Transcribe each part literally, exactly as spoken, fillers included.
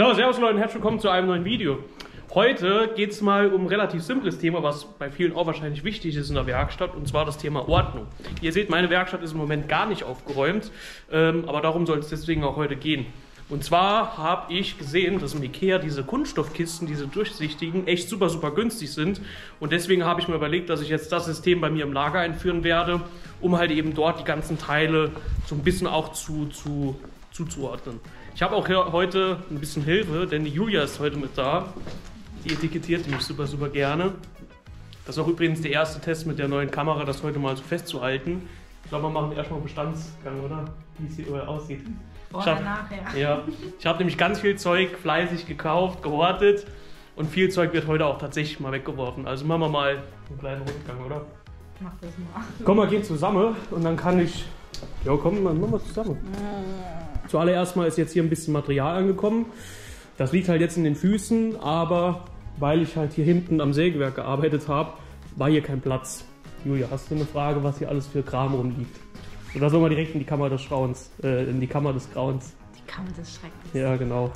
So, servus Leute und herzlich willkommen zu einem neuen Video. Heute geht es mal um ein relativ simples Thema, was bei vielen auch wahrscheinlich wichtig ist in der Werkstatt, und zwar das Thema Ordnung. Ihr seht, meine Werkstatt ist im Moment gar nicht aufgeräumt, ähm, aber darum soll es deswegen auch heute gehen. Und zwar habe ich gesehen, dass im Ikea diese Kunststoffkisten, diese durchsichtigen, echt super, super günstig sind. Und deswegen habe ich mir überlegt, dass ich jetzt das System bei mir im Lager einführen werde, um halt eben dort die ganzen Teile so ein bisschen auch zu, zu, zuzuordnen. Ich habe auch hier heute ein bisschen Hilfe, denn die Julia ist heute mit da. Die etikettiert mich super, super gerne. Das ist auch übrigens der erste Test mit der neuen Kamera, das heute mal so festzuhalten. Ich glaube, wir machen erstmal Bestandsgang, oder? Wie es hier aussieht. Boah, ich habe ja. Ja, hab nämlich ganz viel Zeug fleißig gekauft, gehortet, und viel Zeug wird heute auch tatsächlich mal weggeworfen. Also machen wir mal einen kleinen Rundgang, oder? Mach das mal. Komm mal, geh zusammen und dann kann ich... Ja, komm, dann machen wir zusammen. Mm. Zuallererst mal ist jetzt hier ein bisschen Material angekommen. Das liegt halt jetzt in den Füßen, aber weil ich halt hier hinten am Sägewerk gearbeitet habe, war hier kein Platz. Julia, hast du eine Frage, was hier alles für Kram rumliegt? Oder sollen wir direkt in die Kammer des Grauens, äh, in die Kammer des Grauens? Die Kammer des Schreckens. Ja, genau.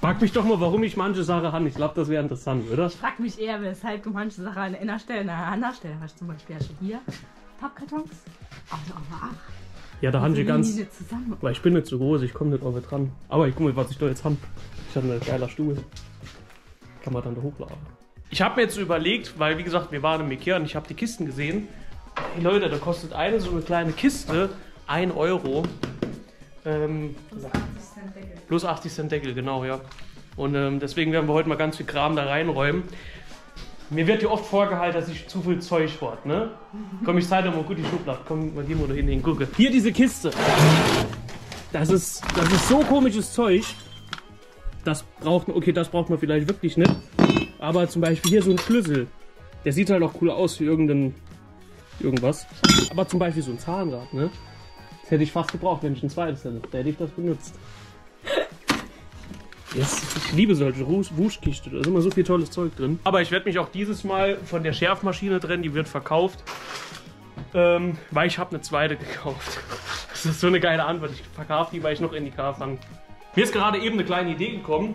Frag mich doch mal, warum ich manche Sachen habe. Ich glaube, das wäre interessant, oder? Ich frag mich eher, weshalb du manche Sachen an einer Stelle, an einer anderen Stelle hast. Zum Beispiel hast du hier Pappkartons, also auch mal acht. Ja, da haben sie ganz... Weil ich bin nicht so groß, ich komme nicht auf dran. Aber ich guck mal, was ich da jetzt habe. Ich habe einen geiler Stuhl. Kann man dann da hochladen. Ich habe mir jetzt überlegt, weil wie gesagt, wir waren im Ikea und ich habe die Kisten gesehen. Hey Leute, da kostet eine so eine kleine Kiste ein Euro. Ähm, plus achtzig Cent Deckel. Plus achtzig Cent Deckel, genau, ja. Und ähm, deswegen werden wir heute mal ganz viel Kram da reinräumen. Mir wird ja oft vorgehalten, dass ich zu viel Zeug hort, ne? Komm, ich zeige dir mal gut die Schublade. Komm, mal gehen wir da hin, hin, gucke. Hier diese Kiste. Das ist, das ist so komisches Zeug. Das braucht man, okay, das braucht man vielleicht wirklich nicht. Aber zum Beispiel hier so ein Schlüssel. Der sieht halt auch cool aus für irgendeinen... Irgendwas. Aber zum Beispiel so ein Zahnrad, ne? Das hätte ich fast gebraucht, wenn ich ein zweites hätte. Da hätte ich das benutzt. Yes. Ich liebe solche Wuschkisten. Da ist immer so viel tolles Zeug drin. Aber ich werde mich auch dieses Mal von der Schärfmaschine trennen. Die wird verkauft. Ähm, weil ich habe eine zweite gekauft. Das ist so eine geile Antwort. Ich verkaufe die, weil ich noch in die K fange. Mir ist gerade eben eine kleine Idee gekommen.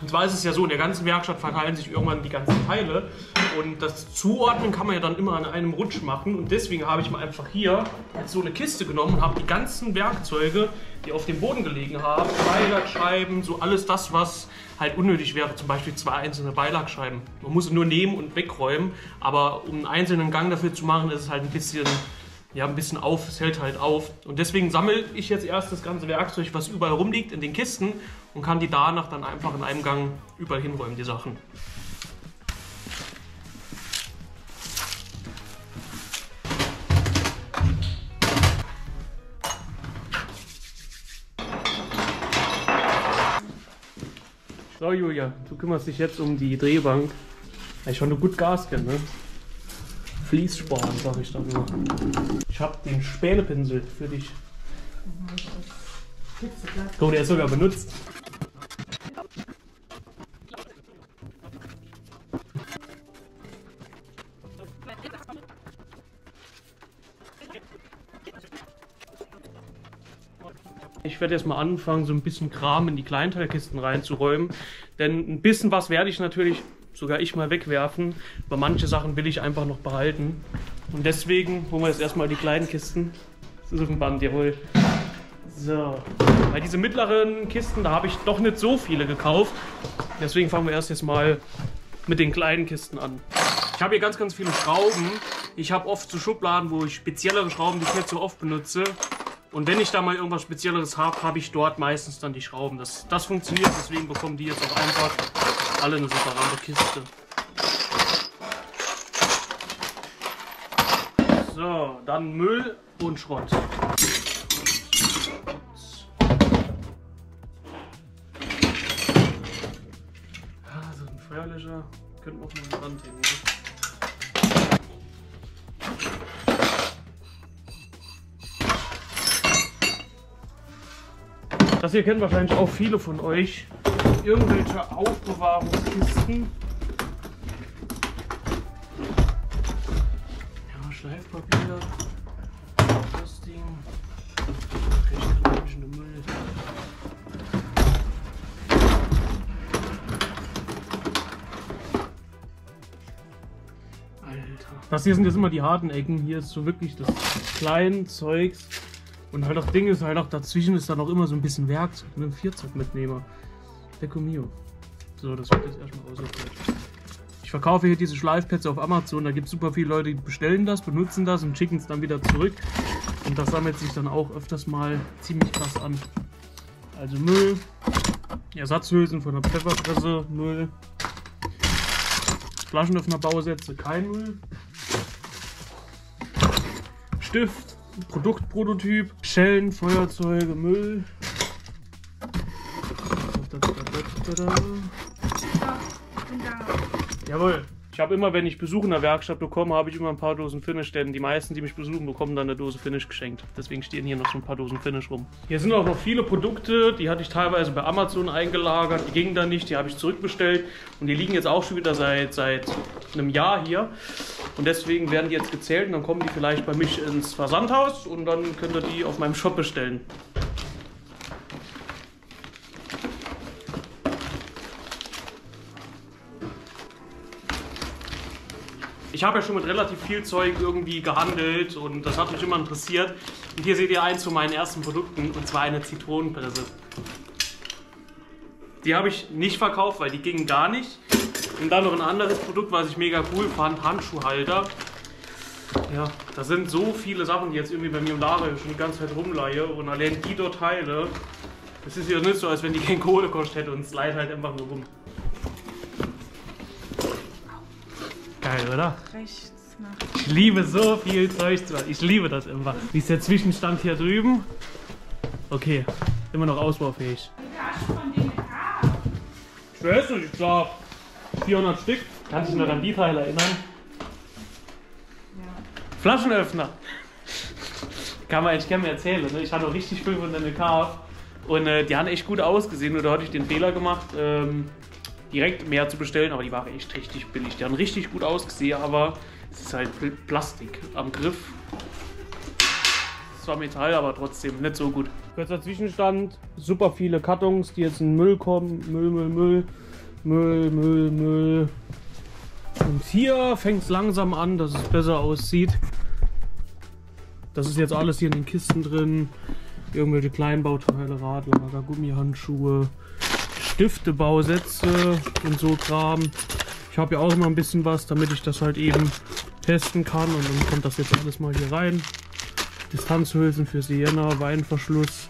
Und zwar ist es ja so, in der ganzen Werkstatt verteilen sich irgendwann die ganzen Teile. Und das Zuordnen kann man ja dann immer an einem Rutsch machen. Und deswegen habe ich mal einfach hier so eine Kiste genommen und habe die ganzen Werkzeuge, die auf dem Boden gelegen haben, Beilagscheiben, so alles das, was halt unnötig wäre. Zum Beispiel zwei einzelne Beilagscheiben. Man muss sie nur nehmen und wegräumen. Aber um einen einzelnen Gang dafür zu machen, ist es halt ein bisschen... Ja, ein bisschen auf, es hält halt auf. Und deswegen sammle ich jetzt erst das ganze Werkzeug, was überall rumliegt, in den Kisten und kann die danach dann einfach in einem Gang überall hinräumen, die Sachen. So Julia, du kümmerst dich jetzt um die Drehbank. Eigentlich schon nur gut Gas geben, ne? Fließsporen, sag ich dann immer. Ich hab den Spänepinsel für dich. Guck, der ist sogar benutzt. Ich werde jetzt mal anfangen, so ein bisschen Kram in die Kleinteilkisten reinzuräumen, denn ein bisschen was werde ich natürlich sogar ich mal wegwerfen, aber manche Sachen will ich einfach noch behalten. Und deswegen holen wir jetzt erstmal die kleinen Kisten. Das ist auf dem Band, jawohl. So, bei diesen mittleren Kisten, da habe ich doch nicht so viele gekauft. Deswegen fangen wir erst jetzt mal mit den kleinen Kisten an. Ich habe hier ganz, ganz viele Schrauben. Ich habe oft so Schubladen, wo ich speziellere Schrauben, die ich nicht so oft benutze. Und wenn ich da mal irgendwas Spezielleres habe, habe ich dort meistens dann die Schrauben. Das, das funktioniert, deswegen bekommen die jetzt auch einfach alle eine separate Kiste. So, dann Müll und Schrott. Ah, so ein Feuerlöscher. Könnten wir auch mal dran hängen. Das hier kennen wahrscheinlich auch viele von euch. Irgendwelche Aufbewahrungskisten. Ja, Schleifpapier. Das Ding. Okay, ich kann ein bisschen Müll. Das hier sind jetzt immer die harten Ecken. Hier ist so wirklich das kleine Zeugs. Und halt das Ding ist halt auch, dazwischen ist dann auch immer so ein bisschen Werkzeug. Mit einem Vierzeugmitnehmer. Deco mio. So, das wird jetzt erstmal aussortiert. Ich verkaufe hier diese Schleifpads auf Amazon. Da gibt es super viele Leute, die bestellen das, benutzen das und schicken es dann wieder zurück. Und das sammelt sich dann auch öfters mal ziemlich krass an. Also Müll, Ersatzhülsen von der Pfefferpresse, Müll, Flaschenöffner-Bausätze, kein Müll, Stift, Produktprototyp, Schellen, Feuerzeuge, Müll, jawohl. Ich habe immer, wenn ich Besuch in der Werkstatt bekomme, habe ich immer ein paar Dosen Finish, denn die meisten, die mich besuchen, bekommen dann eine Dose Finish geschenkt. Deswegen stehen hier noch so ein paar Dosen Finish rum. Hier sind auch noch viele Produkte, die hatte ich teilweise bei Amazon eingelagert, die gingen dann nicht, die habe ich zurückbestellt und die liegen jetzt auch schon wieder seit, seit einem Jahr hier. Und deswegen werden die jetzt gezählt und dann kommen die vielleicht bei mich ins Versandhaus und dann könnt ihr die auf meinem Shop bestellen. Ich habe ja schon mit relativ viel Zeug irgendwie gehandelt und das hat mich immer interessiert. Und hier seht ihr eins von meinen ersten Produkten, und zwar eine Zitronenpresse. Die habe ich nicht verkauft, weil die gingen gar nicht. Und dann noch ein anderes Produkt, was ich mega cool fand, Handschuhhalter. Ja, das sind so viele Sachen, die jetzt irgendwie bei mir im Lager schon die ganze Zeit rumleihe und allein die dort teile. Es ist ja nicht so, als wenn die kein Kohle kostet hätte und es leiht halt einfach nur rum. Geil, oder? Rechts nach. Ich liebe so viel Zeug zu machen. Ich liebe das immer. Wie ist der Zwischenstand hier drüben? Okay, immer noch ausbaufähig. Ich weiß nicht, ich glaube vierhundert Stück. Kannst du dich noch an die Teile erinnern? Ja. Flaschenöffner. Kann man eigentlich gerne mal erzählen. Ne? Ich hatte auch richtig viel von der N K. Und äh, die haben echt gut ausgesehen. Nur da hatte ich den Fehler gemacht. Ähm, direkt mehr zu bestellen, aber die waren echt richtig billig. Die haben richtig gut ausgesehen, aber es ist halt Plastik am Griff. Es war Metall, aber trotzdem nicht so gut. Kurzer Zwischenstand, super viele Kartons, die jetzt in den Müll kommen. Müll, Müll, Müll, Müll, Müll, Müll. Und hier fängt es langsam an, dass es besser aussieht. Das ist jetzt alles hier in den Kisten drin. Irgendwelche Kleinbauteile, Radlager, Gummihandschuhe. Stifte-Bausätze und so Kram. Ich habe ja auch immer ein bisschen was, damit ich das halt eben testen kann. Und dann kommt das jetzt alles mal hier rein. Distanzhülsen für Sienna, Weinverschluss,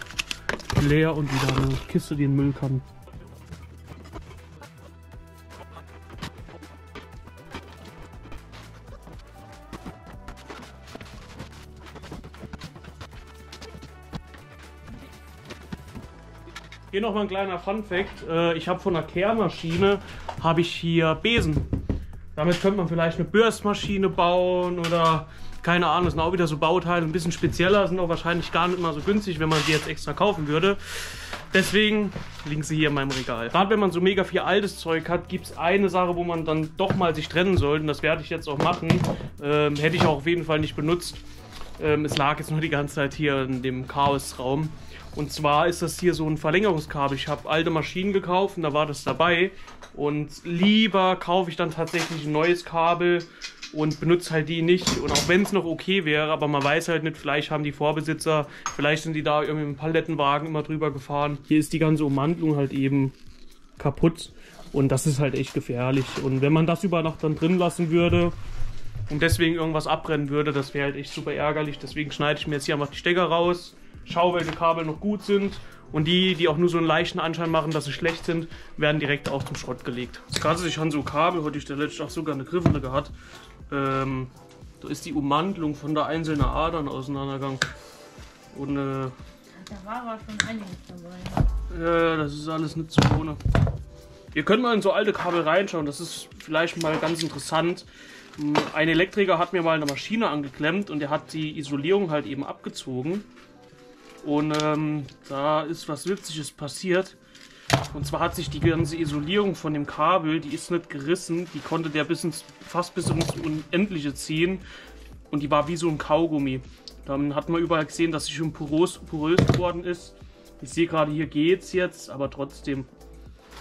leer und wieder eine Kiste, die in den Müll kann. Hier nochmal ein kleiner Funfact, ich habe von einer Kehrmaschine, habe ich hier Besen. Damit könnte man vielleicht eine Bürstmaschine bauen oder keine Ahnung, das sind auch wieder so Bauteile, ein bisschen spezieller, sind auch wahrscheinlich gar nicht mal so günstig, wenn man sie jetzt extra kaufen würde. Deswegen liegen sie hier in meinem Regal. Gerade wenn man so mega viel altes Zeug hat, gibt es eine Sache, wo man dann doch mal sich trennen sollte. Das werde ich jetzt auch machen, ähm, hätte ich auch auf jeden Fall nicht benutzt. Ähm, es lag jetzt nur die ganze Zeit hier in dem Chaosraum. Und zwar ist das hier so ein Verlängerungskabel. Ich habe alte Maschinen gekauft und da war das dabei. Und lieber kaufe ich dann tatsächlich ein neues Kabel und benutze halt die nicht. Und auch wenn es noch okay wäre, aber man weiß halt nicht, vielleicht haben die Vorbesitzer, vielleicht sind die da irgendwie mit dem Palettenwagen immer drüber gefahren. Hier ist die ganze Ummantelung halt eben kaputt und das ist halt echt gefährlich. Und wenn man das über Nacht dann drin lassen würde und deswegen irgendwas abbrennen würde, das wäre halt echt super ärgerlich. Deswegen schneide ich mir jetzt hier einfach die Stecker raus. Schau, welche Kabel noch gut sind und die, die auch nur so einen leichten Anschein machen, dass sie schlecht sind, werden direkt auch zum Schrott gelegt. Das Ganze, ich habe so Kabel, heute ich der letzte auch sogar eine Griffele gehabt, ähm, da ist die Ummantelung von der einzelnen Adern auseinandergegangen. Und, äh, da war aber schon einiges dabei. Ja, äh, das ist alles nicht so ohne. Ihr könnt mal in so alte Kabel reinschauen, das ist vielleicht mal ganz interessant. Ein Elektriker hat mir mal eine Maschine angeklemmt und er hat die Isolierung halt eben abgezogen. Und ähm, da ist was Witziges passiert. Und zwar hat sich die ganze Isolierung von dem Kabel, die ist nicht gerissen, die konnte der bis ins, fast bis ins Unendliche ziehen. Und die war wie so ein Kaugummi. Dann hat man überall gesehen, dass sie schon porös, porös geworden ist. Ich sehe gerade, hier geht's jetzt, aber trotzdem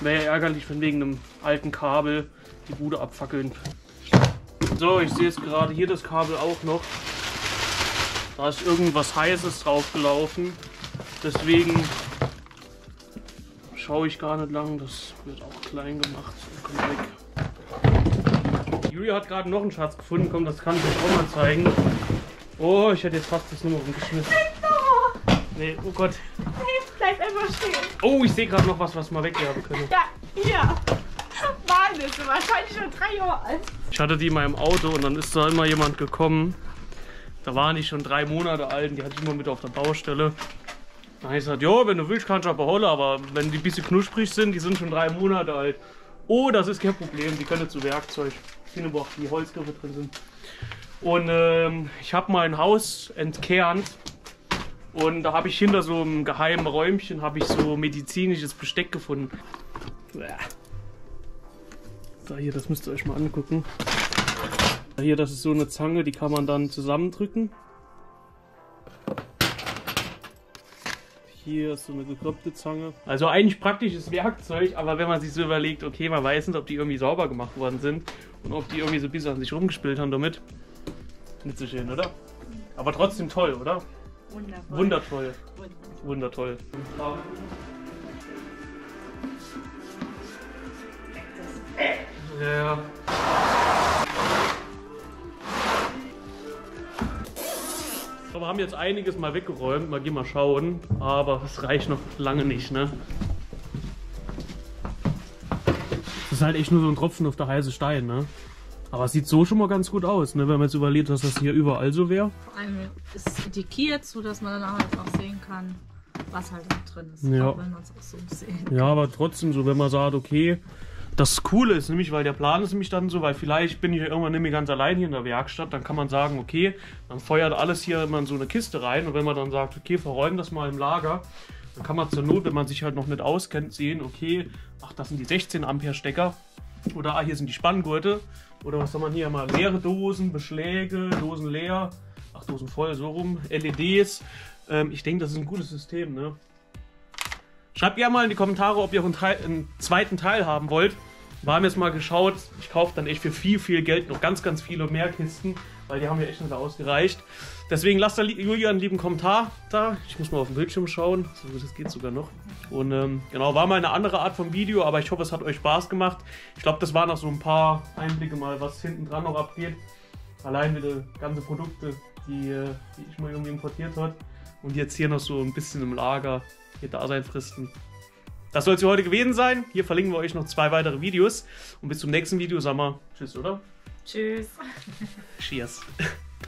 wäre ja ärgerlich, wenn wegen einem alten Kabel die Bude abfackeln. So, ich sehe jetzt gerade hier das Kabel auch noch. Da ist irgendwas Heißes draufgelaufen. Deswegen schaue ich gar nicht lang. Das wird auch klein gemacht. Kommt weg. Julia hat gerade noch einen Schatz gefunden. Komm, das kann ich euch auch mal zeigen. Oh, ich hätte jetzt fast das Nummer umgeschmissen. Nee, oh Gott. Bleib einfach stehen. Oh, ich sehe gerade noch was, was wir wegwerfen können. Ja, hier. Walnüsse, wahrscheinlich schon drei Jahre alt. Ich hatte die in meinem Auto und dann ist da immer jemand gekommen. Da waren die schon drei Monate alt und die hatte ich immer mit auf der Baustelle. Dann habe ich gesagt, jo, wenn du willst, kannst du aber holen, aber wenn die ein bisschen knusprig sind, die sind schon drei Monate alt. Oh, das ist kein Problem, die können zu Werkzeug. Ich finde aber auch die Holzgriffe drin sind. Und ähm, ich habe mein Haus entkernt. Und da habe ich hinter so einem geheimen Räumchen habe ich so medizinisches Besteck gefunden. Da hier, das müsst ihr euch mal angucken. Da hier, das ist so eine Zange, die kann man dann zusammendrücken. Hier ist so eine gekrüppte Zange. Also eigentlich praktisches Werkzeug, aber wenn man sich so überlegt, okay, man weiß nicht, ob die irgendwie sauber gemacht worden sind und ob die irgendwie so ein bisschen an sich rumgespielt haben damit. Nicht so schön, oder? Aber trotzdem toll, oder? Wundervoll. Wundertoll. Wundertoll. Ja. So, wir haben jetzt einiges mal weggeräumt, mal gehen mal schauen, aber es reicht noch lange nicht, ne? Das ist halt echt nur so ein Tropfen auf der heiße Stein, ne? Aber es sieht so schon mal ganz gut aus, ne? Wenn man jetzt überlegt, dass das hier überall so wäre. Vor allem ist es etikiert, so dass man dann halt auch sehen kann, was halt da drin ist. Ja. Auch wenn man es auch so sehen kann. Ja, aber trotzdem so, wenn man sagt, okay, das Coole ist nämlich, weil der Plan ist nämlich dann so, weil vielleicht bin ich ja irgendwann nicht mehr ganz allein hier in der Werkstatt, dann kann man sagen, okay, man feuert alles hier immer in so eine Kiste rein und wenn man dann sagt, okay, verräumen das mal im Lager, dann kann man zur Not, wenn man sich halt noch nicht auskennt, sehen, okay, ach, das sind die sechzehn Ampere Stecker. Oder ah, hier sind die Spanngurte. Oder was soll man hier mal? Leere Dosen, Beschläge, Dosen leer. Ach, Dosen voll, so rum. L E Ds. Ähm, ich denke, das ist ein gutes System, ne? Schreibt gerne mal in die Kommentare, ob ihr auch einen, Teil, einen zweiten Teil haben wollt. Wir haben jetzt mal geschaut. Ich kaufe dann echt für viel, viel Geld noch ganz, ganz viele mehr Kisten. Weil die haben ja echt nicht ausgereicht. Deswegen lasst da Julia einen lieben Kommentar da. Ich muss mal auf den Bildschirm schauen. Das geht sogar noch. Und ähm, genau, war mal eine andere Art von Video, aber ich hoffe, es hat euch Spaß gemacht. Ich glaube, das waren noch so ein paar Einblicke mal, was hinten dran noch abgeht. Allein wieder ganze Produkte, die, die ich mal irgendwie importiert habe. Und jetzt hier noch so ein bisschen im Lager. Hier Daseinfristen. Das soll es für heute gewesen sein. Hier verlinken wir euch noch zwei weitere Videos. Und bis zum nächsten Video sagen wir tschüss, oder? Tschüss. Cheers.